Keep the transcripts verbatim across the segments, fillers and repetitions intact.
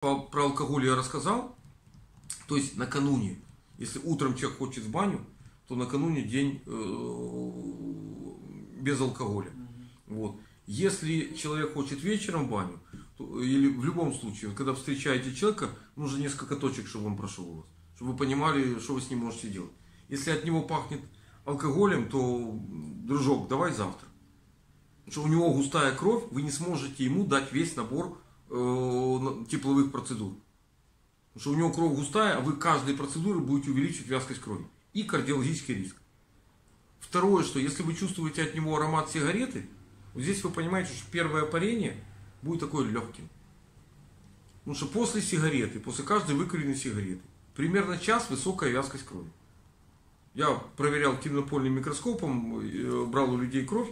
Про алкоголь я рассказал. То есть накануне, если утром человек хочет в баню, то накануне день без алкоголя. Вот. Если человек хочет вечером в баню, то, или в любом случае, когда встречаете человека, нужно несколько точек, чтобы он прошел у вас, чтобы вы понимали, что вы с ним можете делать. Если от него пахнет алкоголем, то, дружок, давай завтра. Что у него густая кровь, вы не сможете ему дать весь набор э, тепловых процедур. Потому что у него кровь густая, а вы каждой процедурой будете увеличивать вязкость крови. И кардиологический риск. Второе, что если вы чувствуете от него аромат сигареты, вот здесь вы понимаете, что первое парение будет такое легким. Потому что после сигареты, после каждой выкуренной сигареты, примерно час высокая вязкость крови. Я проверял темнопольным микроскопом, брал у людей кровь.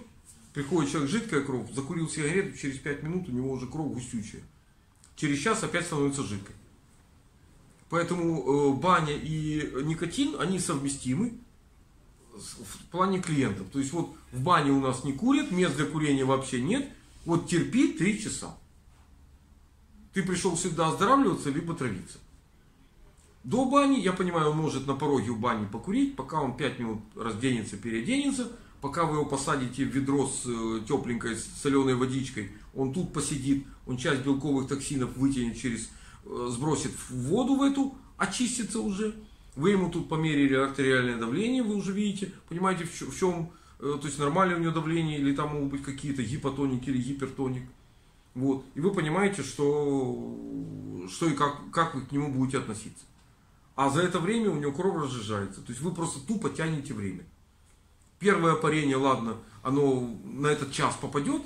Приходит человек, жидкая кровь, закурил сигарету, через пять минут у него уже кровь густючая. Через час опять становится жидкой. Поэтому баня и никотин, они совместимы в плане клиентов. То есть вот в бане у нас не курят, мест для курения вообще нет. Вот терпи три часа. Ты пришел всегда оздоравливаться, либо травиться. До бани, я понимаю, он может на пороге у бани покурить, пока он пять минут разденется, переоденется. Пока вы его посадите в ведро с тепленькой соленой водичкой, он тут посидит, он часть белковых токсинов вытянет через, сбросит в воду в эту, очистится уже. Вы ему тут померили артериальное давление, вы уже видите, понимаете, в чем, то есть нормальное у него давление, или там могут быть какие-то гипотоники или гипертоник. Вот. И вы понимаете, что, что и как, как вы к нему будете относиться. А за это время у него кровь разжижается. То есть вы просто тупо тянете время. Первое парение, ладно, оно на этот час попадет,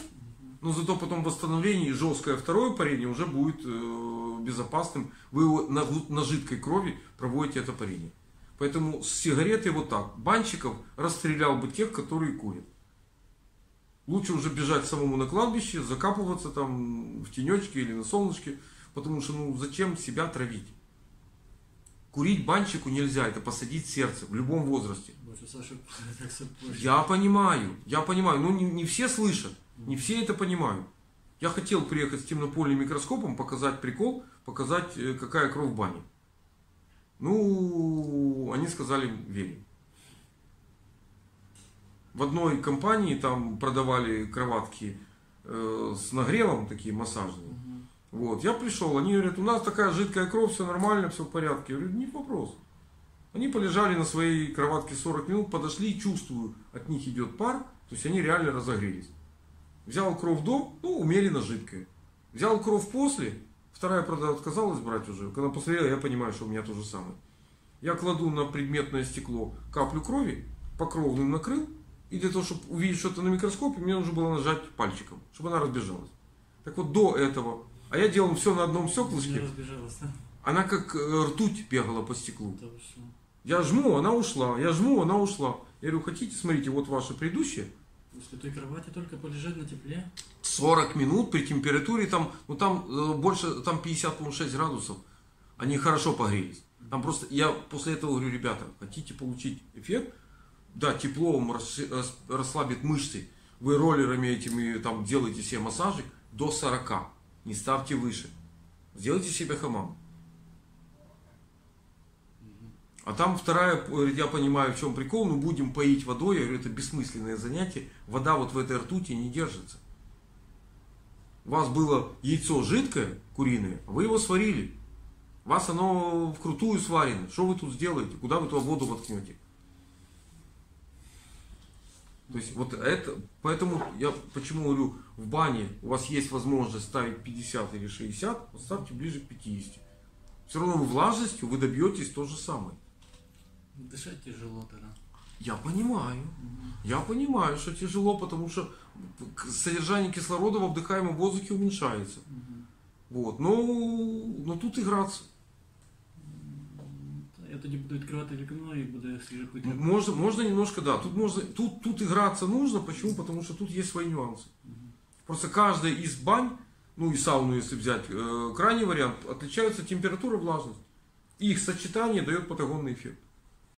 но зато потом восстановление и жесткое второе парение уже будет э, безопасным. Вы на, на жидкой крови проводите это парение. Поэтому с сигаретой вот так. Банщиков расстрелял бы тех, которые курят. Лучше уже бежать самому на кладбище, закапываться там в тенечке или на солнышке, потому что ну зачем себя травить? Курить банщику нельзя, это посадить сердце в любом возрасте. Боже, Саша, я понимаю, я понимаю, но не, не все слышат, не все это понимают. Я хотел приехать с темнопольным микроскопом, показать прикол, показать, какая кровь в бане. Ну, они сказали, верим. В одной компании там продавали кроватки э, с нагревом, такие массажные. Вот, я пришел, они говорят, у нас такая жидкая кровь, все нормально, все в порядке. Я говорю, не вопрос. Они полежали на своей кроватке сорок минут, подошли, чувствую, от них идет пар, то есть они реально разогрелись. Взял кровь до, ну, умели на жидкое. Взял кровь после, вторая, правда, отказалась брать уже. Когда посмотрела, я понимаю, что у меня то же самое. Я кладу на предметное стекло каплю крови, покровным накрыл, и для того, чтобы увидеть что-то на микроскопе, мне нужно было нажать пальчиком, чтобы она разбежалась. Так вот, до этого... А я делал все на одном стеклышке. Она как ртуть бегала по стеклу. Я жму, она ушла. Я жму, она ушла. Я говорю, хотите, смотрите, вот ваше предыдущее. После той кровати только полежать на тепле. сорок минут при температуре там, ну там больше, там пятьдесят шесть градусов. Они хорошо погрелись. Там просто, я после этого говорю, ребята, хотите получить эффект? Да, тепло вам расслабит мышцы. Вы роллерами этими там делаете себе массажик до сорока. Не ставьте выше. Сделайте себе хамам. А там вторая, я понимаю, в чем прикол, ну будем поить водой, я говорю, это бессмысленное занятие. Вода вот в этой ртути не держится. У вас было яйцо жидкое, куриное, а вы его сварили. У вас оно вкрутую сварено. Что вы тут сделаете? Куда вы ту воду воткнете? То есть вот это, поэтому я почему говорю, в бане у вас есть возможность ставить пятьдесят или шестьдесят, вот ставьте ближе к пятидесяти. Все равно вы влажностью вы добьетесь то же самое. Дышать тяжело тогда. Я понимаю. Угу. Я понимаю, что тяжело, потому что содержание кислорода во вдыхаемом воздухе уменьшается. Угу. Вот. Но, но тут играться. Я тоді буду открывать окно и буду свежий ход. Можно, можно немножко, да. Тут, можно, тут, тут играться нужно. Почему? Потому что тут есть свои нюансы. Просто каждая из бань, ну и сауну, если взять э, крайний вариант, отличаются температура и влажность. И их сочетание дает патагонный эффект.